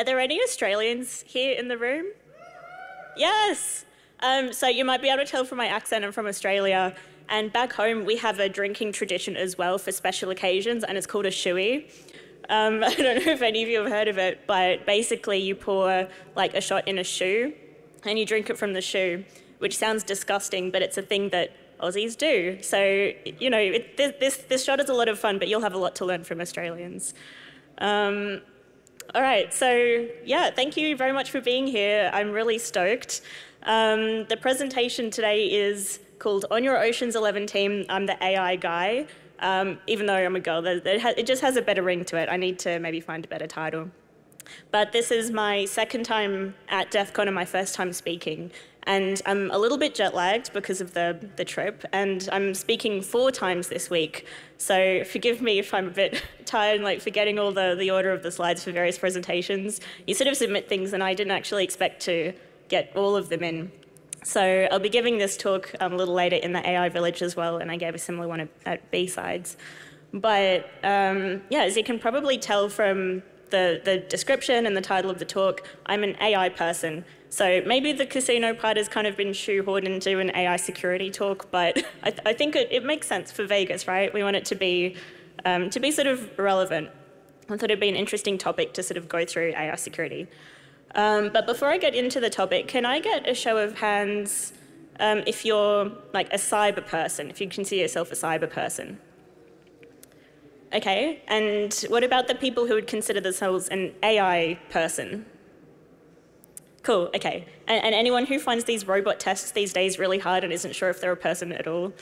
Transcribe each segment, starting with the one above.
Are there any Australians here in the room? Yes. So you might be able to tell from my accent I'm from Australia. And back home, we have a drinking tradition as well for special occasions, and it's called a shoey. I don't know if any of you have heard of it, but basically you pour like a shot in a shoe and you drink it from the shoe, which sounds disgusting, but it's a thing that Aussies do. So, you know, this shot is a lot of fun, but you'll have a lot to learn from Australians. All right, so yeah, thank you very much for being here. I'm really stoked. The presentation today is called On Your Ocean's 11 Team, I'm the AI Guy. Even though I'm a girl, it just has a better ring to it. I need to maybe find a better title. But this is my second time at DEF CON and my first time speaking. And I'm a little bit jet-lagged because of the trip, and I'm speaking 4 times this week. So forgive me if I'm a bit tired and like forgetting all the order of the slides for various presentations. You sort of submit things, and I didn't actually expect to get all of them in. So I'll be giving this talk a little later in the AI Village as well, and I gave a similar one at B sides. But yeah, as you can probably tell from the description and the title of the talk, I'm an AI person. So maybe the casino part has kind of been shoehorned into an AI security talk, but I think it makes sense for Vegas, right? We want it to be sort of relevant. I thought it'd be an interesting topic to sort of go through AI security. But before I get into the topic, can I get a show of hands if you're like a cyber person, if you consider yourself a cyber person? Okay, and what about the people who would consider themselves an AI person? Cool, okay. And anyone who finds these robot tests these days really hard and isn't sure if they're a person at all?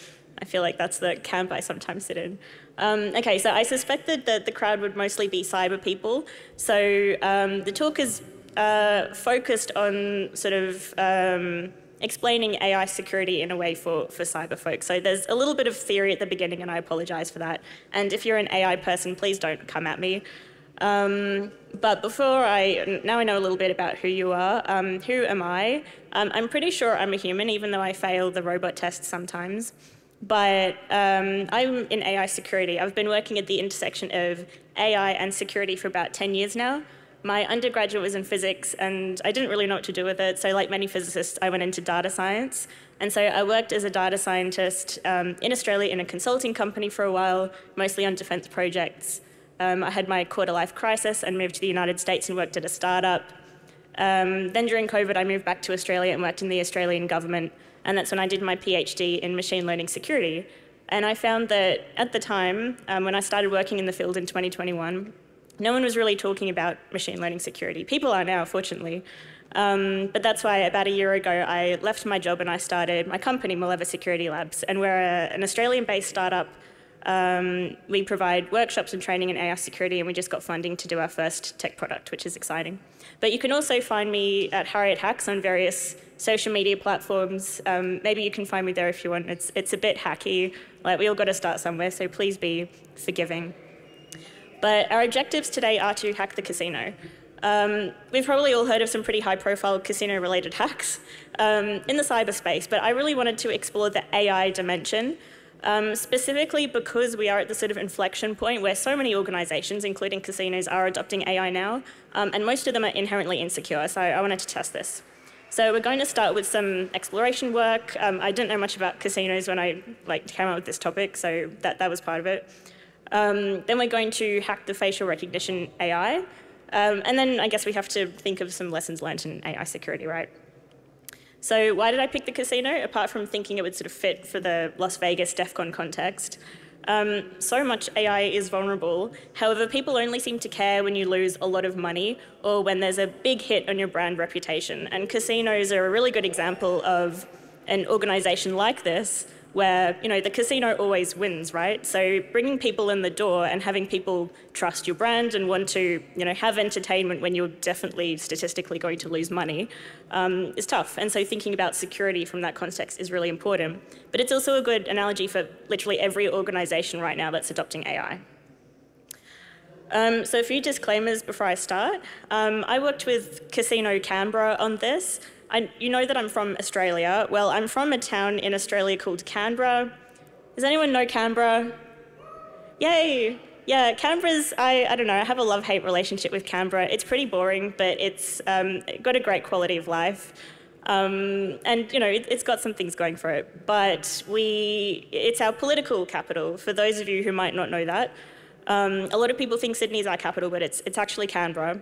I feel like that's the camp I sometimes sit in. Okay, so I suspect that the crowd would mostly be cyber people. So the talk is focused on sort of explaining AI security in a way for cyber folks. So there's a little bit of theory at the beginning, and I apologize for that. And if you're an AI person, please don't come at me. But now I know a little bit about who you are. Who am I? I'm pretty sure I'm a human, even though I fail the robot test sometimes. But I'm in AI security. I've been working at the intersection of AI and security for about 10 years now. My undergraduate was in physics, and I didn't really know what to do with it. So like many physicists, I went into data science. And so I worked as a data scientist in Australia in a consulting company for a while, mostly on defense projects. I had my quarter-life crisis and moved to the United States and worked at a startup. Then during COVID, I moved back to Australia and worked in the Australian government. And that's when I did my PhD in machine learning security. And I found that at the time, when I started working in the field in 2021, no one was really talking about machine learning security. People are now, fortunately. But that's why about a year ago, I left my job and I started my company, Mileva Security Labs. And we're an Australian-based startup. We provide workshops and training in AI security, and we just got funding to do our first tech product, which is exciting. But you can also find me at Harriet Hacks on various social media platforms. Maybe you can find me there if you want. It's a bit hacky. Like, we all got to start somewhere, so please be forgiving. But our objectives today are to hack the casino. We've probably all heard of some pretty high-profile casino-related hacks in the cyberspace, but I really wanted to explore the AI dimension, specifically because we are at the sort of inflection point where so many organizations, including casinos, are adopting AI now, and most of them are inherently insecure, so I wanted to test this. So we're going to start with some exploration work. I didn't know much about casinos when I came up with this topic, so that was part of it. Then we're going to hack the facial recognition AI. And then I guess we have to think of some lessons learned in AI security, right? So why did I pick the casino, apart from thinking it would sort of fit for the Las Vegas DEF CON context? So much AI is vulnerable. However, people only seem to care when you lose a lot of money or when there's a big hit on your brand reputation. And casinos are a really good example of an organization like this, where, you know, the casino always wins, right? So bringing people in the door and having people trust your brand and want to, you know, have entertainment when you're definitely statistically going to lose money is tough. And so thinking about security from that context is really important. But it's also a good analogy for literally every organization right now that's adopting AI. So a few disclaimers before I start. I worked with Casino Canberra on this. You know that I'm from Australia. Well, I'm from a town in Australia called Canberra. Does anyone know Canberra? Yay! Yeah, Canberra's, I don't know, I have a love-hate relationship with Canberra. It's pretty boring, but it's got a great quality of life. And, you know, it's got some things going for it. But it's our political capital, for those of you who might not know that. A lot of people think Sydney's our capital, but it's actually Canberra.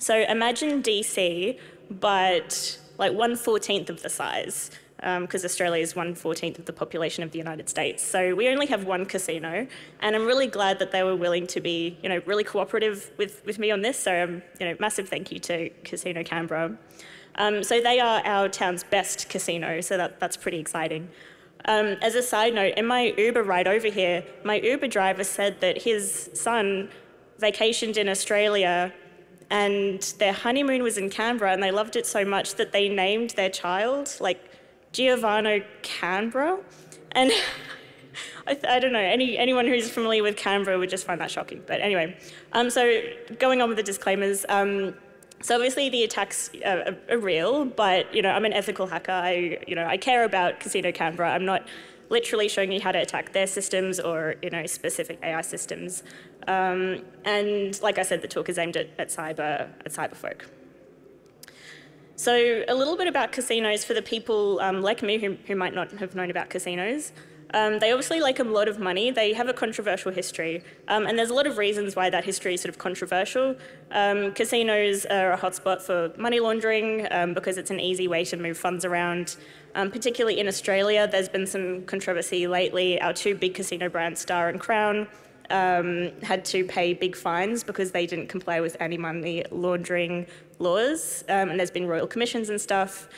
So imagine DC, but like 1/14 of the size, because Australia is 1/14 of the population of the United States. So we only have one casino, and I'm really glad that they were willing to be, you know, really cooperative with me on this. So, you know, massive thank you to Casino Canberra. So they are our town's best casino, so that's pretty exciting. As a side note, in my Uber ride over here, my Uber driver said that his son vacationed in Australia and their honeymoon was in Canberra, and they loved it so much that they named their child, like, Giovanni Canberra, and I don't know, anyone who's familiar with Canberra would just find that shocking. But anyway, so going on with the disclaimers, so obviously the attacks are real, but you know, I'm an ethical hacker. I care about Casino Canberra. I'm not literally showing you how to attack their systems or, you know, specific AI systems. And like I said, the talk is aimed at cyber folk. So a little bit about casinos for the people like me who might not have known about casinos. They obviously like a lot of money. They have a controversial history, and there's a lot of reasons why that history is sort of controversial. Casinos are a hotspot for money laundering because it's an easy way to move funds around. Particularly in Australia, there's been some controversy lately. Our two big casino brands, Star and Crown, had to pay big fines because they didn't comply with anti-money laundering laws, and there's been royal commissions and stuff.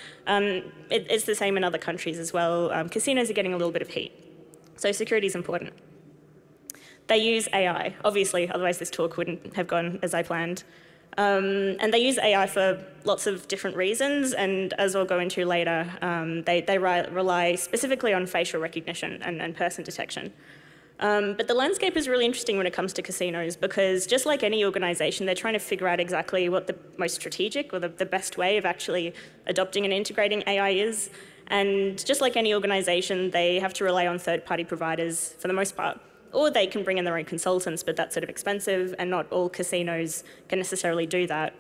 It's the same in other countries as well. Casinos are getting a little bit of heat, so security is important. They use AI, obviously, otherwise this talk wouldn't have gone as I planned. And they use AI for lots of different reasons, and as we'll go into later, they rely specifically on facial recognition and person detection. But the landscape is really interesting when it comes to casinos because just like any organisation, they're trying to figure out exactly what the most strategic or the best way of actually adopting and integrating AI is. And just like any organisation, they have to rely on third-party providers for the most part. Or they can bring in their own consultants, but that's sort of expensive, and not all casinos can necessarily do that.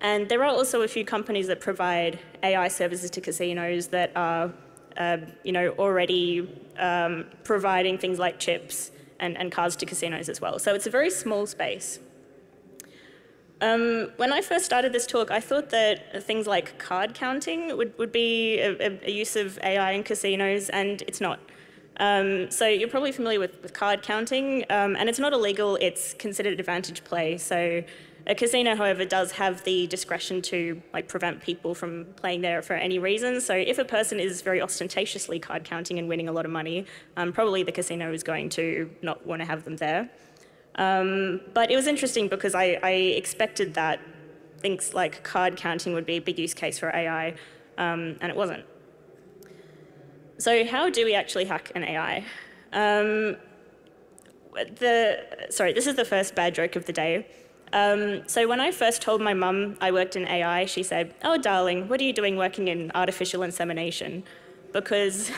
And there are also a few companies that provide AI services to casinos that are you know, already providing things like chips and cards to casinos as well. So it's a very small space. When I first started this talk, I thought that things like card counting would be a use of AI in casinos, and it's not. So you're probably familiar with card counting, and it's not illegal, it's considered advantage play. So a casino, however, does have the discretion to like prevent people from playing there for any reason. So if a person is very ostentatiously card counting and winning a lot of money, probably the casino is going to not want to have them there. But it was interesting because I expected that things like card counting would be a big use case for AI, and it wasn't. So how do we actually hack an AI? Sorry, this is the first bad joke of the day. So when I first told my mum I worked in AI, she said, "Oh, darling, what are you doing working in artificial insemination?" Because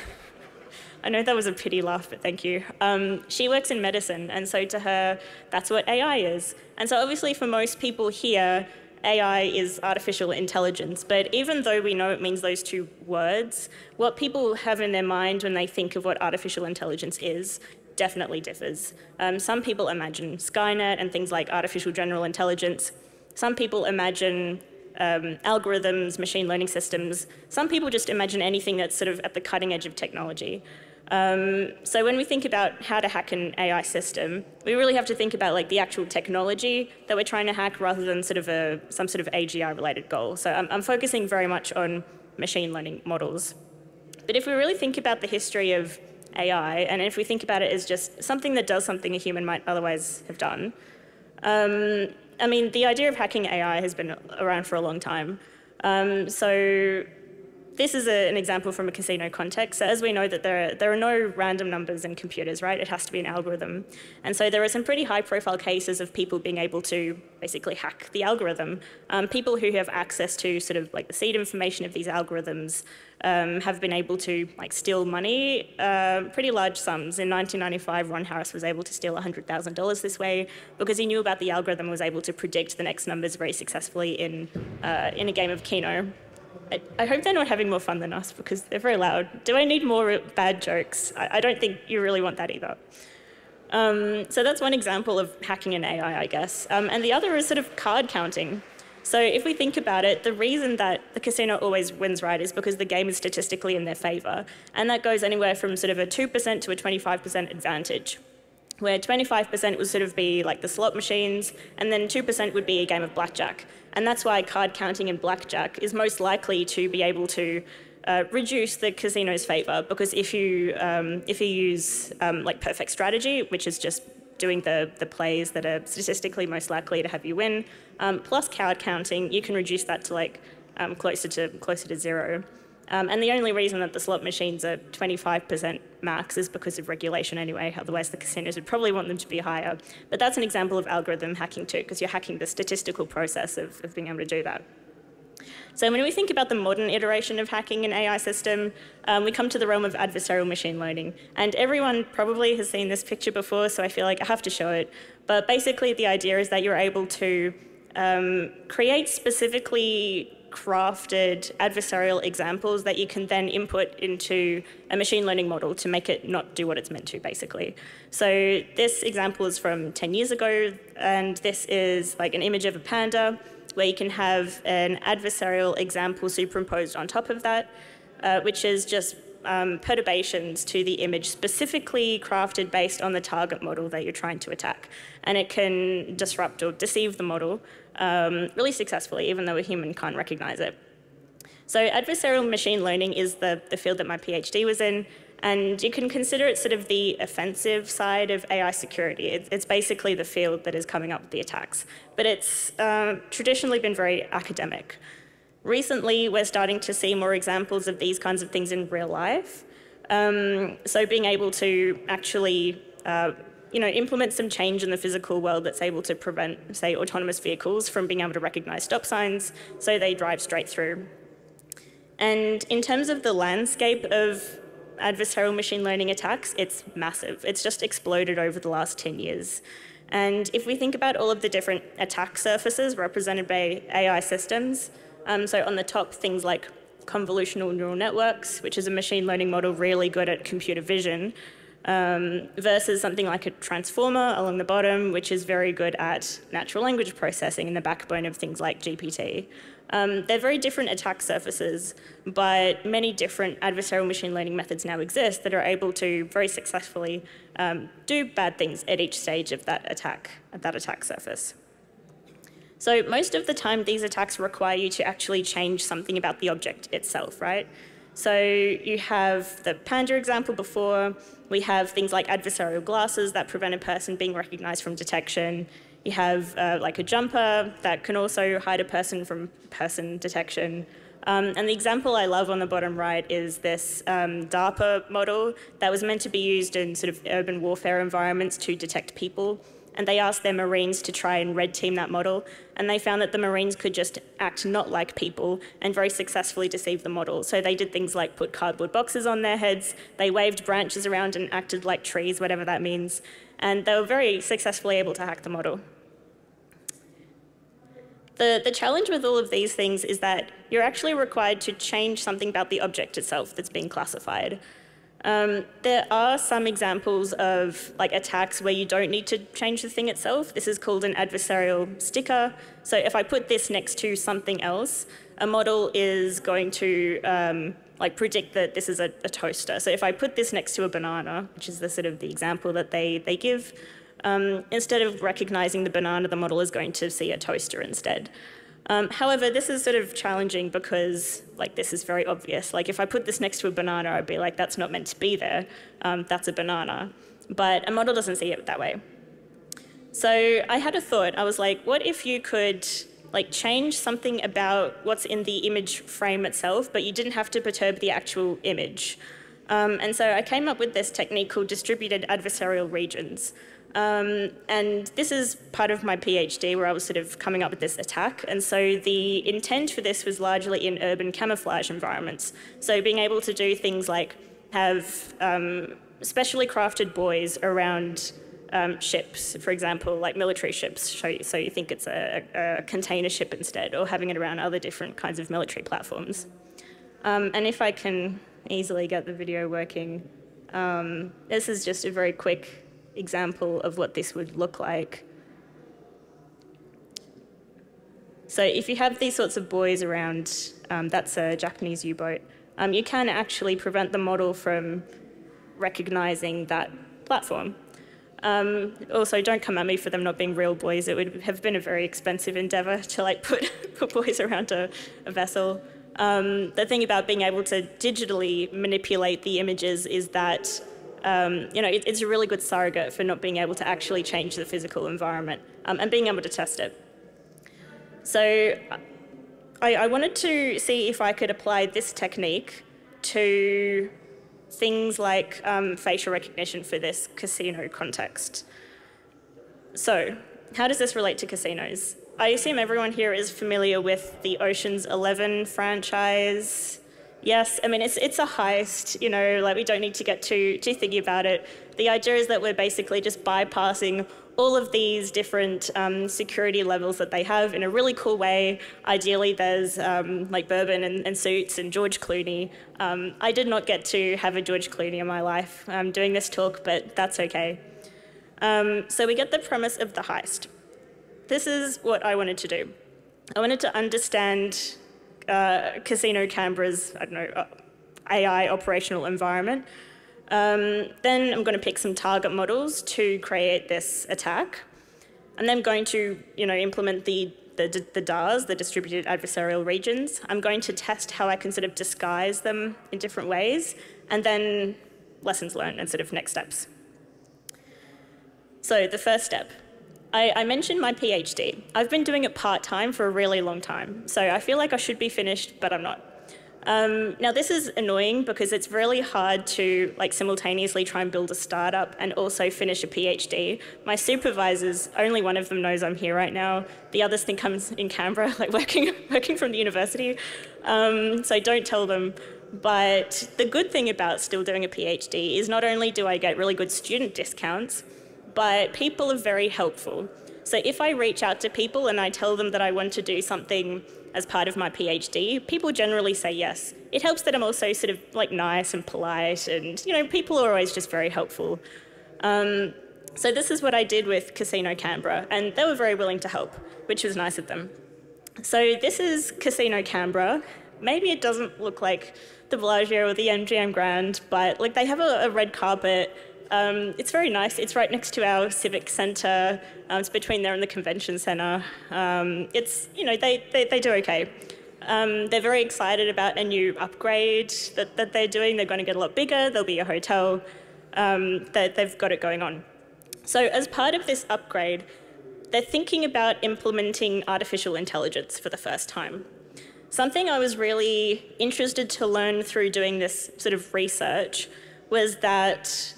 I know that was a pity laugh, but thank you. She works in medicine, and so to her, that's what AI is. And so obviously for most people here, AI is artificial intelligence, but even though we know it means those two words, what people have in their mind when they think of what artificial intelligence is definitely differs. Some people imagine Skynet and things like artificial general intelligence. Some people imagine algorithms, machine learning systems. Some people just imagine anything that's sort of at the cutting edge of technology. So when we think about how to hack an AI system, we really have to think about like the actual technology that we're trying to hack rather than sort of some sort of AGI related goal. So I'm focusing very much on machine learning models. But if we really think about the history of AI, and if we think about it as just something that does something a human might otherwise have done. I mean, the idea of hacking AI has been around for a long time. So This is an example from a casino context. So as we know that there are no random numbers in computers, right? It has to be an algorithm. And so there are some pretty high-profile cases of people being able to basically hack the algorithm. People who have access to sort of like the seed information of these algorithms have been able to like steal money, pretty large sums. In 1995, Ron Harris was able to steal $100,000 this way because he knew about the algorithm and was able to predict the next numbers very successfully in a game of Keno. I hope they're not having more fun than us because they're very loud. Do I need more bad jokes? I don't think you really want that either. So that's one example of hacking an AI, I guess. And the other is sort of card counting. So if we think about it, the reason that the casino always wins, right, is because the game is statistically in their favor. And that goes anywhere from sort of a 2% to a 25% advantage, where 25% would sort of be like the slot machines, and then 2% would be a game of blackjack. And that's why card counting in blackjack is most likely to be able to reduce the casino's favor, because if you use like perfect strategy, which is just doing the plays that are statistically most likely to have you win, plus card counting, you can reduce that to like closer to zero. And the only reason that the slot machines are 25% max is because of regulation anyway, otherwise the casinos would probably want them to be higher. But that's an example of algorithm hacking too, because you're hacking the statistical process of being able to do that. So when we think about the modern iteration of hacking an AI system, we come to the realm of adversarial machine learning. And everyone probably has seen this picture before, so I feel like I have to show it. But basically the idea is that you're able to create specifically crafted adversarial examples that you can then input into a machine learning model to make it not do what it's meant to, basically. So this example is from 10 years ago, and this is like an image of a panda, where you can have an adversarial example superimposed on top of that, which is just perturbations to the image specifically crafted based on the target model that you're trying to attack. And it can disrupt or deceive the model really successfully, even though a human can't recognize it. So adversarial machine learning is the field that my PhD was in, and you can consider it sort of the offensive side of AI security. It's basically the field that is coming up with the attacks. But it's traditionally been very academic. Recently, we're starting to see more examples of these kinds of things in real life. So being able to actually implement some change in the physical world that's able to prevent, say, autonomous vehicles from being able to recognize stop signs so they drive straight through. And in terms of the landscape of adversarial machine learning attacks, it's massive. It's just exploded over the last 10 years. And if we think about all of the different attack surfaces represented by AI systems, so on the top, things like convolutional neural networks, which is a machine learning model really good at computer vision, versus something like a transformer along the bottom, which is very good at natural language processing and the backbone of things like GPT. They're very different attack surfaces, but many different adversarial machine learning methods now exist that are able to very successfully do bad things at each stage of that attack surface. So most of the time, these attacks require you to actually change something about the object itself, right? So you have the panda example before. We have things like adversarial glasses that prevent a person being recognized from detection. You have like a jumper that can also hide a person from person detection. And the example I love on the bottom right is this DARPA model that was meant to be used in sort of urban warfare environments to detect people. And they asked their Marines to try and red team that model. And they found that the Marines could just act not like people and very successfully deceive the model. So they did things like put cardboard boxes on their heads. They waved branches around and acted like trees, whatever that means. And they were very successfully able to hack the model. The challenge with all of these things is that you're actually required to change something about the object itself that's being classified. There are some examples of like attacks where you don't need to change the thing itself. This is called an adversarial sticker. So if I put this next to something else, a model is going to like predict that this is a toaster. So if I put this next to a banana, which is the sort of the example that they give, instead of recognizing the banana, the model is going to see a toaster instead. However, this is sort of challenging because, like, this is very obvious. Like, if I put this next to a banana, I'd be like, that's not meant to be there. That's a banana. But a model doesn't see it that way. So I had a thought. I was like, what if you could like change something about what's in the image frame itself, but you didn't have to perturb the actual image. And so I came up with this technique called distributed adversarial regions. And this is part of my PhD where I was sort of coming up with this attack. And so the intent for this was largely in urban camouflage environments. So being able to do things like have specially crafted buoys around ships, for example, like military ships, so you think it's a container ship instead, or having it around other different kinds of military platforms. And if I can easily get the video working, this is just a very quick example of what this would look like. So if you have these sorts of buoys around, that's a Japanese U-boat, you can actually prevent the model from recognizing that platform. Also, don't come at me for them not being real buoys. It would have been a very expensive endeavor to like put buoys around a vessel. The thing about being able to digitally manipulate the images is that you know, it's a really good surrogate for not being able to actually change the physical environment and being able to test it. So I wanted to see if I could apply this technique to things like facial recognition for this casino context. So how does this relate to casinos? I assume everyone here is familiar with the Ocean's 11 franchise. Yes, I mean, it's a heist, you know, like we don't need to get too thingy about it. The idea is that we're basically just bypassing all of these different security levels that they have in a really cool way. Ideally, there's like bourbon and suits and George Clooney. I did not get to have a George Clooney in my life. I'm doing this talk, but that's okay. So we get the premise of the heist. This is what I wanted to do. I wanted to understand Casino Canberra's, I don't know, AI operational environment. Then I'm going to pick some target models to create this attack. And then I'm going to, you know, implement the DARs, the distributed adversarial regions. I'm going to test how I can sort of disguise them in different ways, and then lessons learned and sort of next steps. So the first step. I mentioned my PhD. I've been doing it part-time for a really long time, so I feel like I should be finished, but I'm not. Now, this is annoying because it's really hard to like simultaneously try and build a startup and also finish a PhD. My supervisors, only one of them knows I'm here right now. The others think I'm in Canberra, like working from the university, so don't tell them. But the good thing about still doing a PhD is not only do I get really good student discounts, but people are very helpful. So if I reach out to people and I tell them that I want to do something as part of my PhD, people generally say yes. It helps that I'm also sort of like nice and polite and, you know, people are always just very helpful. So this is what I did with Casino Canberra, and they were very willing to help, which was nice of them. So this is Casino Canberra. Maybe it doesn't look like the Bellagio or the MGM Grand, but like they have a red carpet. It's very nice. It's right next to our civic centre. It's between there and the convention centre. It's, you know, they do okay. They're very excited about a new upgrade that they're doing. They're going to get a lot bigger. There'll be a hotel. They've got it going on. So as part of this upgrade, they're thinking about implementing artificial intelligence for the first time. Something I was really interested to learn through doing this sort of research was that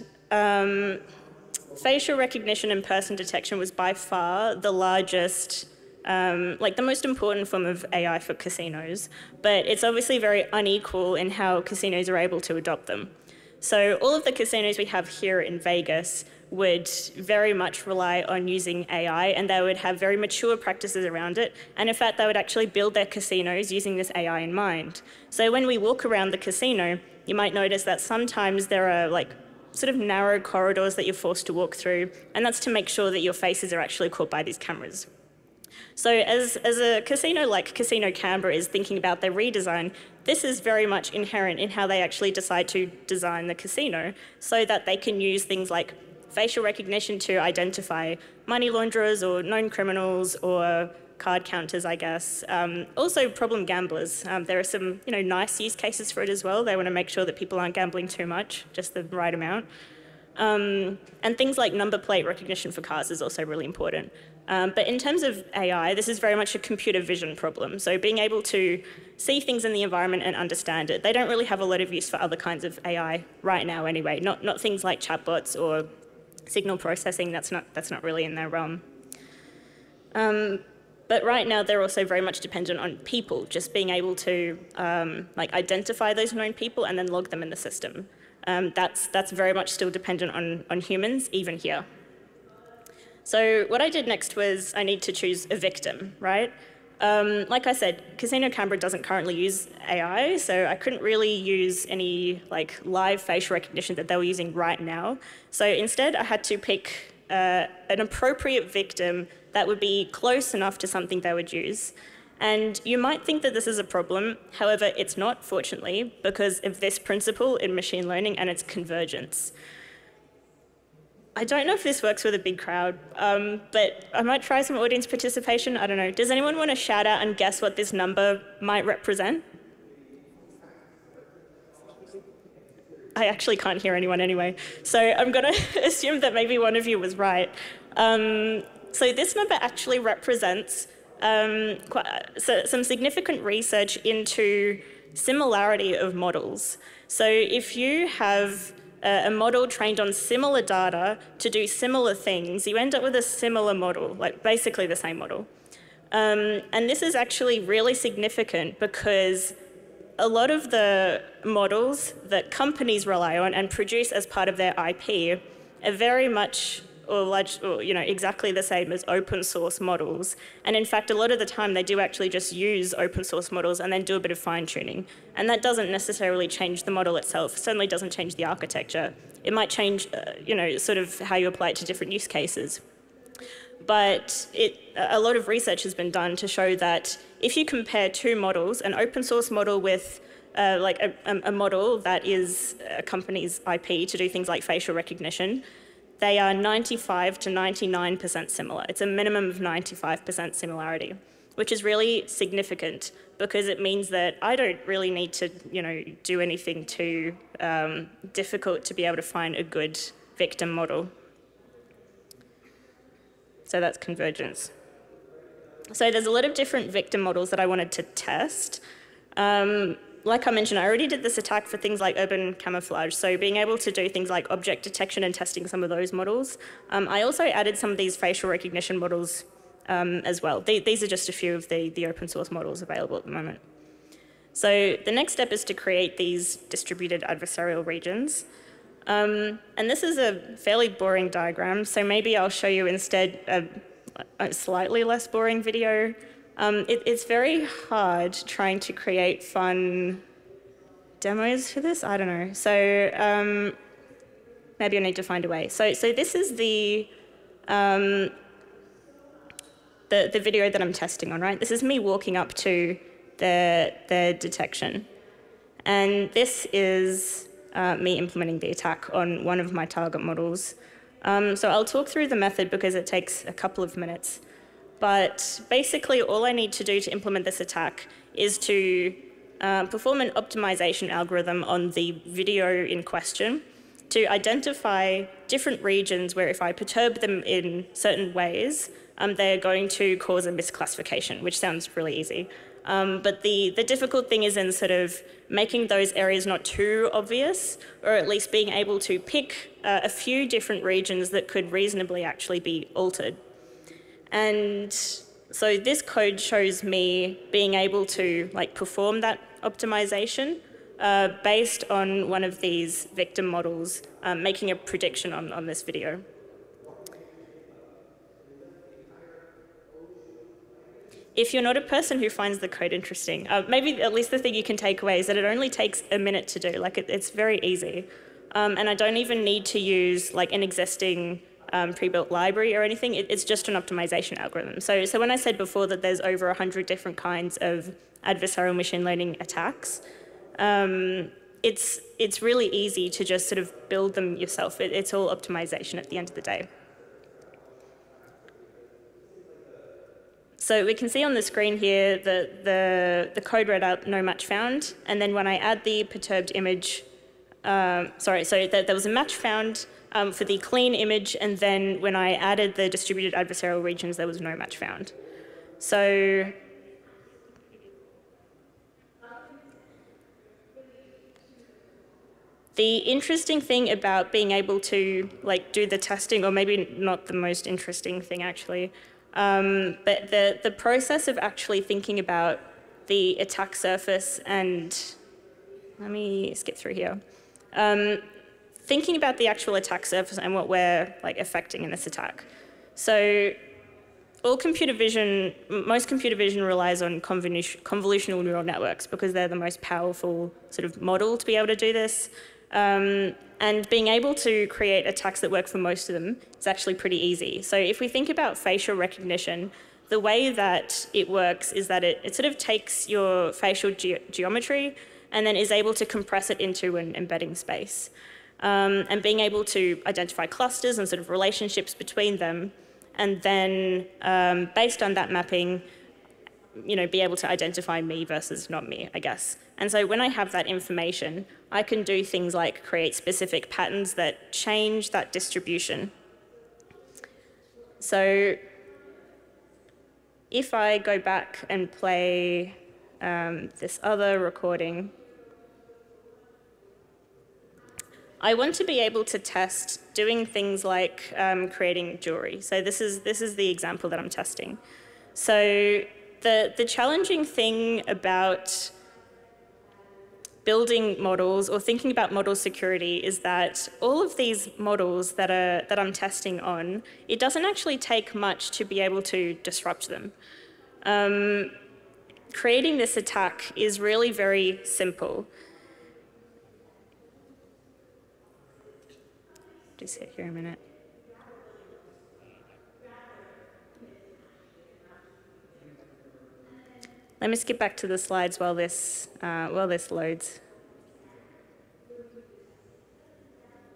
facial recognition and person detection was by far the largest, like the most important form of AI for casinos, but it's obviously very unequal in how casinos are able to adopt them. So all of the casinos we have here in Vegas would very much rely on using AI, and they would have very mature practices around it, and in fact they would actually build their casinos using this AI in mind. So when we walk around the casino, you might notice that sometimes there are like sort of narrow corridors that you're forced to walk through, and that's to make sure that your faces are actually caught by these cameras. So as a casino like Casino Canberra is thinking about their redesign, this is very much inherent in how they actually decide to design the casino so that they can use things like facial recognition to identify money launderers or known criminals or card counters, I guess. Also problem gamblers. There are some, you know, nice use cases for it as well. They want to make sure that people aren't gambling too much, just the right amount. And things like number plate recognition for cars is also really important. But in terms of AI, this is very much a computer vision problem. So being able to see things in the environment and understand it. They don't really have a lot of use for other kinds of AI right now anyway, not things like chatbots or signal processing. That's not really in their realm. But right now, they're also very much dependent on people, just being able to like identify those known people and then log them in the system. That's very much still dependent on humans, even here. So what I did next was I need to choose a victim, right? Like I said, Casino Canberra doesn't currently use AI, so I couldn't really use any like live facial recognition that they were using right now. So instead, I had to pick an appropriate victim that would be close enough to something they would use. And you might think that this is a problem. However, it's not, fortunately, because of this principle in machine learning and its convergence. I don't know if this works with a big crowd, but I might try some audience participation. I don't know. Does anyone want to shout out and guess what this number might represent? I actually can't hear anyone anyway. So I'm going to assume that maybe one of you was right. So this number actually represents some significant research into similarity of models. So if you have a model trained on similar data to do similar things, you end up with a similar model, like basically the same model. And this is actually really significant because a lot of the models that companies rely on and produce as part of their IP are very much exactly the same as open source models. And in fact, a lot of the time they do actually just use open source models and then do a bit of fine tuning. And that doesn't necessarily change the model itself. It certainly doesn't change the architecture. It might change, sort of how you apply it to different use cases. But a lot of research has been done to show that if you compare two models, an open source model with a model that is a company's IP to do things like facial recognition, they are 95 to 99% similar. It's a minimum of 95% similarity, which is really significant because it means that I don't really need to, do anything too difficult to be able to find a good victim model. So that's convergence. So there's a lot of different victim models that I wanted to test. Like I mentioned, I already did this attack for things like urban camouflage, so being able to do things like object detection and testing some of those models. I also added some of these facial recognition models as well. These are just a few of the open source models available at the moment. So the next step is to create these distributed adversarial regions. And this is a fairly boring diagram, so maybe I'll show you instead a slightly less boring video. It's very hard trying to create fun demos for this. I don't know. So maybe I need to find a way. So this is the video that I'm testing on, right? This is me walking up to the detection. And this is me implementing the attack on one of my target models. So I'll talk through the method because it takes a couple of minutes. But basically, all I need to do to implement this attack is to perform an optimization algorithm on the video in question to identify different regions where if I perturb them in certain ways, they're going to cause a misclassification, which sounds really easy. But the difficult thing is in sort of making those areas not too obvious, or at least being able to pick a few different regions that could reasonably actually be altered. And so this code shows me being able to perform that optimization based on one of these victim models, making a prediction on this video. If you're not a person who finds the code interesting, maybe at least the thing you can take away is that it only takes a minute to do. It's very easy. And I don't even need to use an existing pre-built library or anything. It's just an optimization algorithm. So when I said before that there's over 100 different kinds of adversarial machine learning attacks, it's really easy to just sort of build them yourself. It's all optimization at the end of the day. So we can see on the screen here the code read out, no match found, and then when I add the perturbed image, sorry, so there was a match found, for the clean image, and then when I added the distributed adversarial regions, there was no match found. So the interesting thing about being able to do the testing, or maybe not the most interesting thing actually, but the process of actually thinking about the attack surface and, let me skip through here, thinking about the actual attack surface and what we're affecting in this attack. So all computer vision, most computer vision relies on convolutional neural networks because they're the most powerful sort of model to be able to do this. And being able to create attacks that work for most of them is actually pretty easy. So if we think about facial recognition, the way that it works is that it sort of takes your facial geometry and then is able to compress it into an embedding space. And being able to identify clusters and sort of relationships between them, and then based on that mapping, be able to identify me versus not me, I guess. And so when I have that information, I can do things like create specific patterns that change that distribution. So if I go back and play this other recording, I want to be able to test doing things like creating jewelry. So this is the example that I'm testing. So the challenging thing about building models or thinking about model security is that all of these models that I'm testing on, it doesn't actually take much to be able to disrupt them. Creating this attack is really very simple. Just sit here a minute. Let me skip back to the slides while this loads.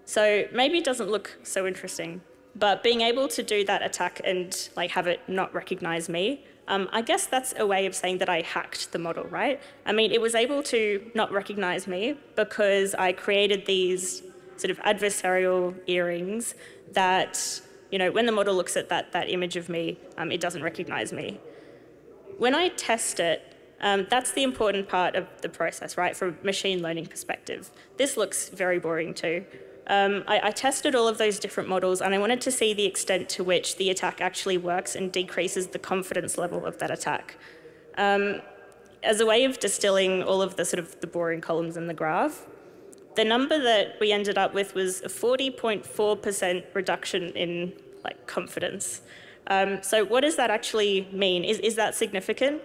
So maybe it doesn't look so interesting, but being able to do that attack and have it not recognize me, I guess that's a way of saying that I hacked the model, right? I mean, it was able to not recognize me because I created these sort of adversarial earrings that, when the model looks at that image of me, it doesn't recognize me. When I test it, that's the important part of the process, right, from a machine learning perspective. This looks very boring too. I tested all of those different models, and I wanted to see the extent to which the attack actually works and decreases the confidence level of that attack. As a way of distilling all of the the boring columns in the graph, the number that we ended up with was a 40.4% reduction in confidence. So what does that actually mean? Is that significant?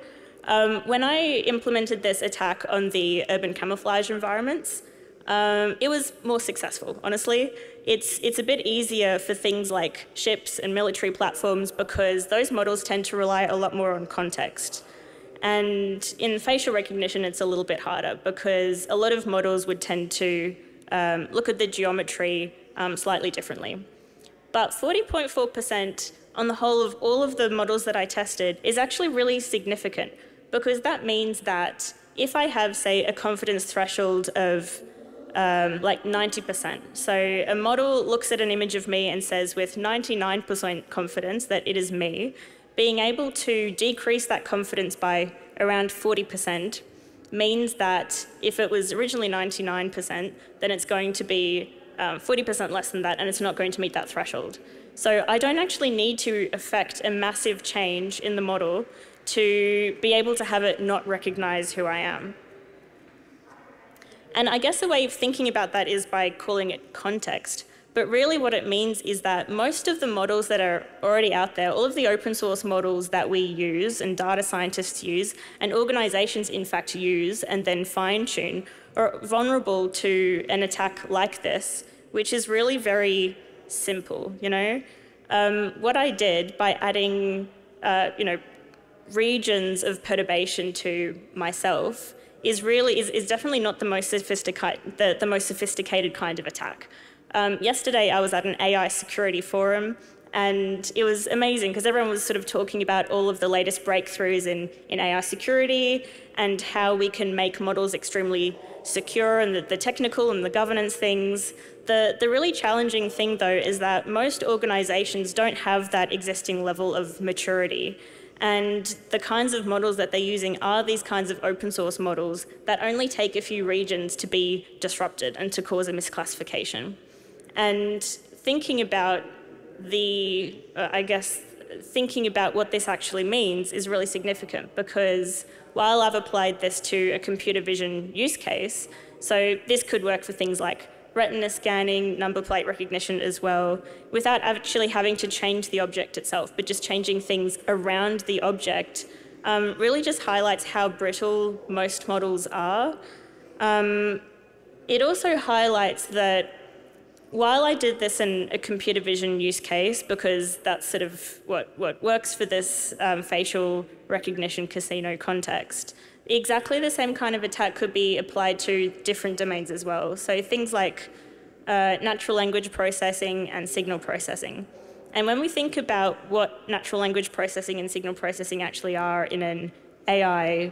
When I implemented this attack on the urban camouflage environments, it was more successful, honestly. It's a bit easier for things like ships and military platforms because those models tend to rely a lot more on context. And in facial recognition, it's a little bit harder because a lot of models would tend to look at the geometry slightly differently. But 40.4% on the whole of all of the models that I tested is actually really significant because that means that if I have, say, a confidence threshold of 90%, so a model looks at an image of me and says with 99% confidence that it is me, being able to decrease that confidence by around 40% means that if it was originally 99%, then it's going to be 40% less than that, and it's not going to meet that threshold. So I don't actually need to affect a massive change in the model to be able to have it not recognize who I am. And I guess a way of thinking about that is by calling it context. But really what it means is that most of the models that are already out there, all of the open source models that we use and data scientists use and organizations in fact use and then fine tune are vulnerable to an attack like this, which is really very simple, What I did by adding, regions of perturbation to myself is definitely not the most sophisticated, the most sophisticated kind of attack. Yesterday, I was at an AI security forum, And it was amazing because everyone was sort of talking about all of the latest breakthroughs in AI security and how we can make models extremely secure and the technical and the governance things. The really challenging thing, though, is that most organizations don't have that existing level of maturity. And the kinds of models that they're using are these kinds of open source models that only take a few regions to be disrupted and to cause a misclassification. And thinking about thinking about what this actually means is really significant, because while I've applied this to a computer vision use case, so this could work for things like retina scanning, number plate recognition as well, without actually having to change the object itself, but just changing things around the object, really just highlights how brittle most models are. It also highlights that while I did this in a computer vision use case, because that's sort of what works for this facial recognition casino context, exactly the same kind of attack could be applied to different domains as well. So things like natural language processing and signal processing. And when we think about what natural language processing and signal processing actually are in an AI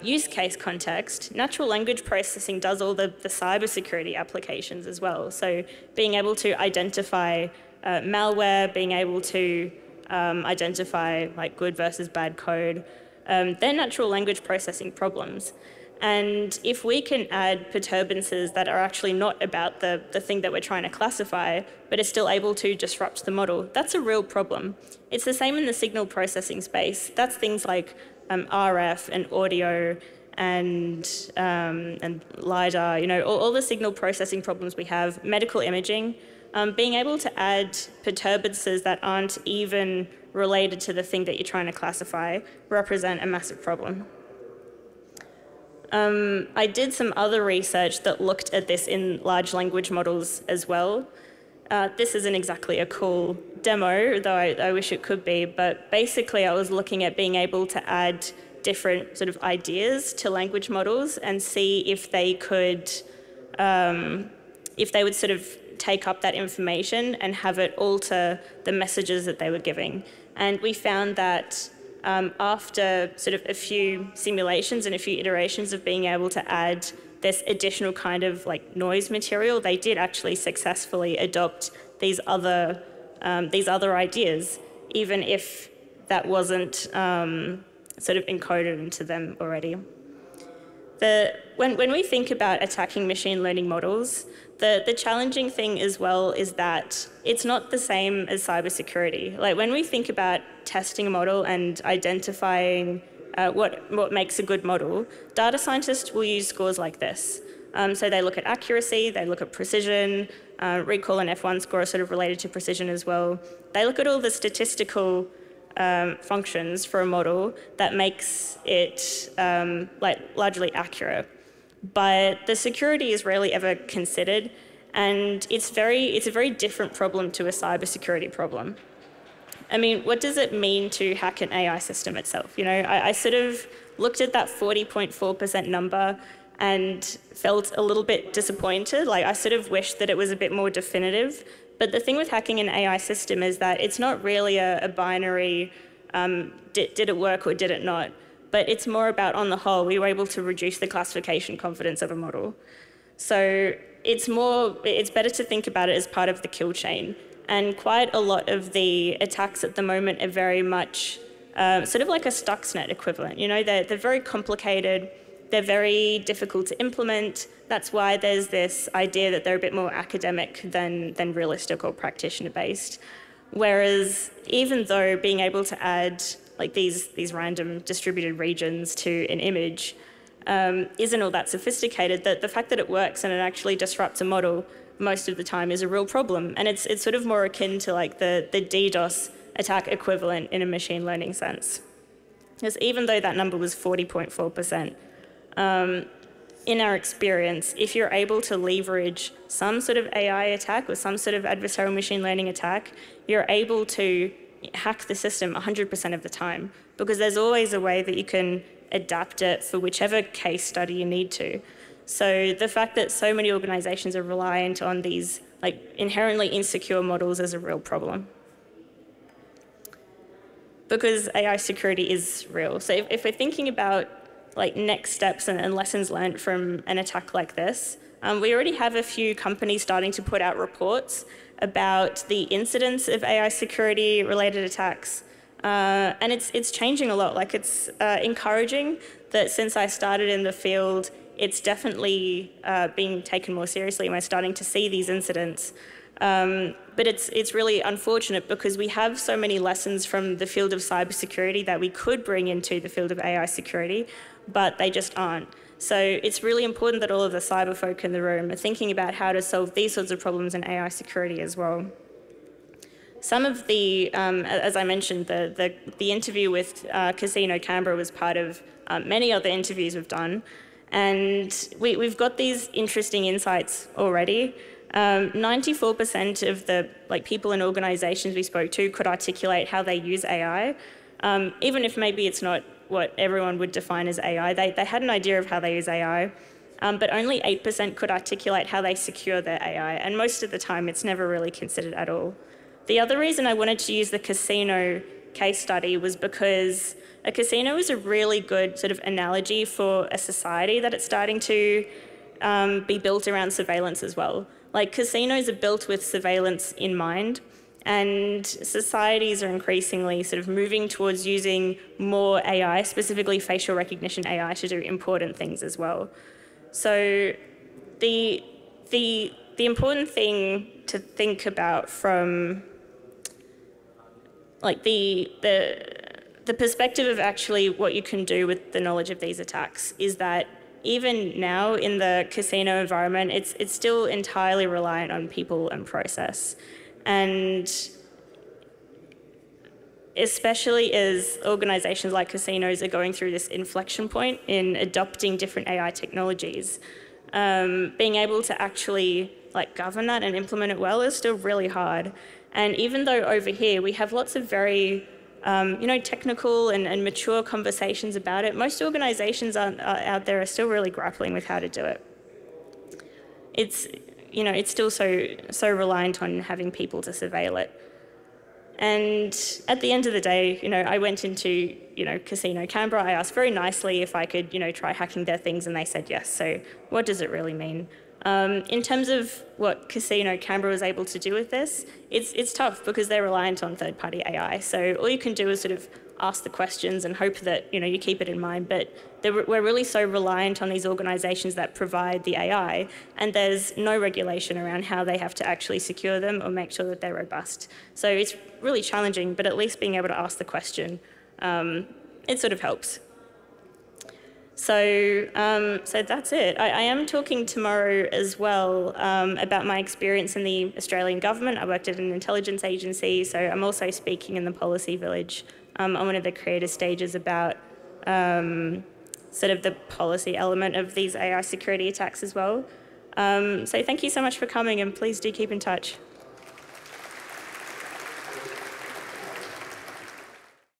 use case context, natural language processing does all the cybersecurity applications as well. So being able to identify malware, being able to identify like good versus bad code, they're natural language processing problems. And if we can add perturbances that are actually not about the thing that we're trying to classify, but are still able to disrupt the model, that's a real problem. It's the same in the signal processing space. That's things like RF and audio and LiDAR, you know, all the signal processing problems we have, medical imaging, being able to add perturbances that aren't even related to the thing that you're trying to classify represent a massive problem. I did some other research that looked at this in large language models as well. This isn't exactly a cool demo, though I wish it could be, but basically I was looking at being able to add different sort of ideas to language models and see if they could, if they would sort of take up that information and have it alter the messages that they were giving. And we found that after sort of a few simulations and a few iterations of being able to add this additional kind of like noise material, they did actually successfully adopt these other ideas, even if that wasn't sort of encoded into them already. When we think about attacking machine learning models, the challenging thing as well is that it's not the same as cybersecurity. Like when we think about testing a model and identifying what makes a good model, data scientists will use scores like this. So they look at accuracy, they look at precision, recall and F1 score are sort of related to precision as well. They look at all the statistical functions for a model that makes it like largely accurate. But the security is rarely ever considered, and it's a very different problem to a cybersecurity problem. I mean, what does it mean to hack an AI system itself? You know, I sort of looked at that 40.4% number and felt a little bit disappointed. Like, I sort of wished that it was a bit more definitive. But the thing with hacking an AI system is that it's not really a binary, did it work or did it not? But it's more about, on the whole, we were able to reduce the classification confidence of a model. So it's better to think about it as part of the kill chain. And quite a lot of the attacks at the moment are very much sort of like a Stuxnet equivalent. You know, they're very complicated. They're very difficult to implement. That's why there's this idea that they're a bit more academic than realistic or practitioner-based. Whereas even though being able to add like these random distributed regions to an image isn't all that sophisticated, the fact that it works and it actually disrupts a model most of the time is a real problem. And it's sort of more akin to like the DDoS attack equivalent in a machine learning sense. Because even though that number was 40.4%, in our experience, if you're able to leverage some sort of AI attack or some sort of adversarial machine learning attack, you're able to hack the system 100% of the time, because there's always a way that you can adapt it for whichever case study you need to. So the fact that so many organizations are reliant on these like inherently insecure models is a real problem. because AI security is real. So if we're thinking about like next steps and lessons learned from an attack like this, we already have a few companies starting to put out reports about the incidence of AI security related attacks. And it's changing a lot. Like it's encouraging that since I started in the field, it's definitely being taken more seriously and we're starting to see these incidents. But it's really unfortunate because we have so many lessons from the field of cybersecurity that we could bring into the field of AI security, but they just aren't. So it's really important that all of the cyber folk in the room are thinking about how to solve these sorts of problems in AI security as well. Some of the, as I mentioned, the interview with Casino Canberra was part of many other interviews we've done. And we've got these interesting insights already. 94% of the people and organizations we spoke to could articulate how they use AI. Even if maybe it's not what everyone would define as AI, they had an idea of how they use AI. But only 8% could articulate how they secure their AI. And most of the time, it's never really considered at all. The other reason I wanted to use the casino case study was because a casino is a really good sort of analogy for a society that it's starting to be built around surveillance as well. Like casinos are built with surveillance in mind, and societies are increasingly sort of moving towards using more AI, specifically facial recognition AI, to do important things as well. So the important thing to think about from like the perspective of actually what you can do with the knowledge of these attacks is that even now in the casino environment, it's still entirely reliant on people and process. And especially as organizations like casinos are going through this inflection point in adopting different AI technologies, being able to actually govern that and implement it well is still really hard. And even though over here we have lots of very technical and mature conversations about it, most organizations out there are still really grappling with how to do it. It's still so reliant on having people to surveil it. And at the end of the day, I went into, Casino Canberra. I asked very nicely if I could, try hacking their things, and they said yes. So what does it really mean? In terms of what Casino Canberra was able to do with this, it's tough because they're reliant on third-party AI. So all you can do is sort of ask the questions and hope that you keep it in mind. But we're really so reliant on these organisations that provide the AI, and there's no regulation around how they have to actually secure them or make sure that they're robust. So it's really challenging, but at least being able to ask the question, it sort of helps. So, so that's it. I am talking tomorrow as well about my experience in the Australian government. I worked at an intelligence agency, so I'm also speaking in the policy village on one of the creative stages about sort of the policy element of these AI security attacks as well. So thank you so much for coming, and please do keep in touch.